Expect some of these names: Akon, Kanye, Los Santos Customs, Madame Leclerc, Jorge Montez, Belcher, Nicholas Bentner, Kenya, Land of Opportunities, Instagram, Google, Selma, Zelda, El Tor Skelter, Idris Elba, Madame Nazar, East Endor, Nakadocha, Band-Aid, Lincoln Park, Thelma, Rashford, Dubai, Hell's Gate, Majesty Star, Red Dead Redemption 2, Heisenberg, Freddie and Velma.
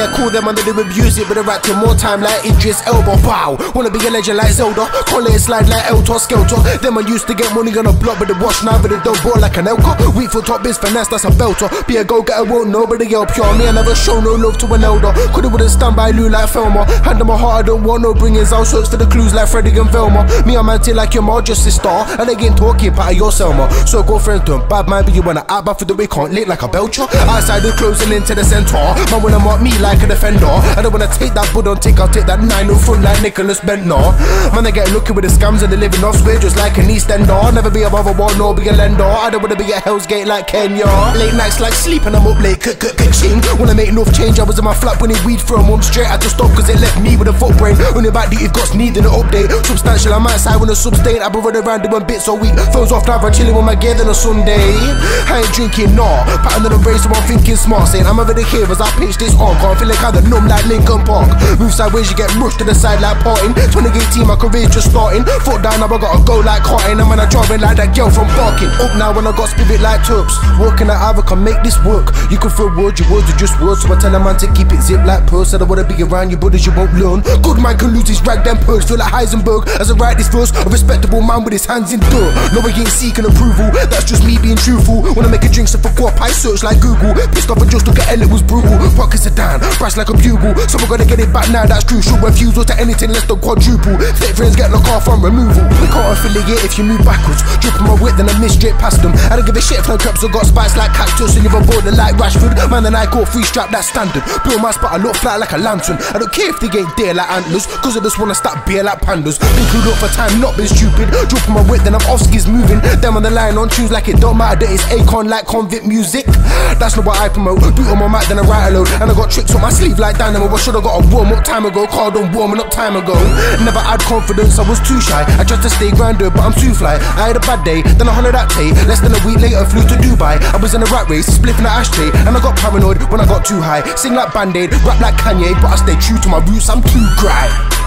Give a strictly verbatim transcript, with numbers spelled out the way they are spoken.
Yeah, call them under the abuse it, but they're acting more time like Idris Elba. Wow, wanna be a legend like Zelda, call it a slide like El Tor Skelter. Them I used to get money on a block, but they wash now, but they don't ball like an elker. Weak for top biz finesse, that's a belter. Be a go-getter, won't nobody help you. Me, I never show no love to an elder. Could've wouldn't stand by Lou like Thelma. Hand on my heart, I don't want no bringings. I'll search for the clues like Freddie and Velma. Me, I'm anti like your Majesty Star, and they get talking about your Selma. So go friend to him, bad man, but you wanna act bad for the way can't lick like a Belcher. Outside the closing into the centre, man wanna mark me like a defender. I don't wanna take that bud on tick, I'll take that nine on front like Nicholas Bentner. Man, they get lucky with the scams and they living off square just like an East Endor. Never be above a wall nor be a lender. I don't wanna be at Hell's Gate like Kenya. Late nights like sleep and I'm up late, k-k-k-ching. Wanna make enough change, I was in my flat when it weed for a month straight. I just stopped cause it left me with a foot brain. Only back duty got needing an update. Substantial, I'm outside when a substain. I've been running around doing bits all week. Phones off now, I'm chilling with my gear than a Sunday. I ain't drinking, nah. Pattern of the race, so I'm thinking smart. Saying I'm over the cave as I pinch this on. Can't feel like I'm numb like Lincoln Park. Move sideways, you get rushed to the side like parting. twenty eighteen, my career just starting. Foot down, now I gotta go like carting. And when I driving like that girl from Barking. Up now when I got spirit like Turps. Working at Ava can make this work. You can throw words, your words are just words. So I tell a man to keep it zip like purse. I don't wanna be around your brothers, you won't learn. Good man can lose his rag, then purse. Feel like Heisenberg as I write this verse. A respectable man with his hands in dirt. No, I ain't seeking approval. That's just me being truthful. When I make a drink, so fuck up, I search like Google. Pissed off and just look at L, it was brutal. Pockets are down, brass like a bugle. So we're gonna get it back now, that's crucial. Refusal to anything less than quadruple. Fake friends get knocked off on removal. We can't affiliate if you move backwards. Dripping my wit, then I miss straight past them. I don't give a shit if no cups have got spikes like cactus. And you're a border like Rashford. Man and I caught free strap, that's standard. Build my spot, I look flat like a lantern. I don't care if they ain't there like antlers. Cause I just wanna stack beer like pandas. Been clued up for time, not been stupid. Dropping my wit, then I'm off skis moving. Them on the line on tunes like it don't matter that it's Akon like convict music. That's not what I promote. Boot on my mic, then I write a load. And I got tricks on my sleeve like dynamo. I should've got a warm up time ago. Card on warming up time ago. Never had confidence, I was too shy. I tried to stay grounded, but I'm too fly. I had a bad day, then I hollered that day. Less than a week later, flew to Dubai. I was in a rat race, spliffing an ashtray. And I got paranoid when I got too high. Sing like Band-Aid, rap like Kanye. But I stay true to my roots, I'm too dry.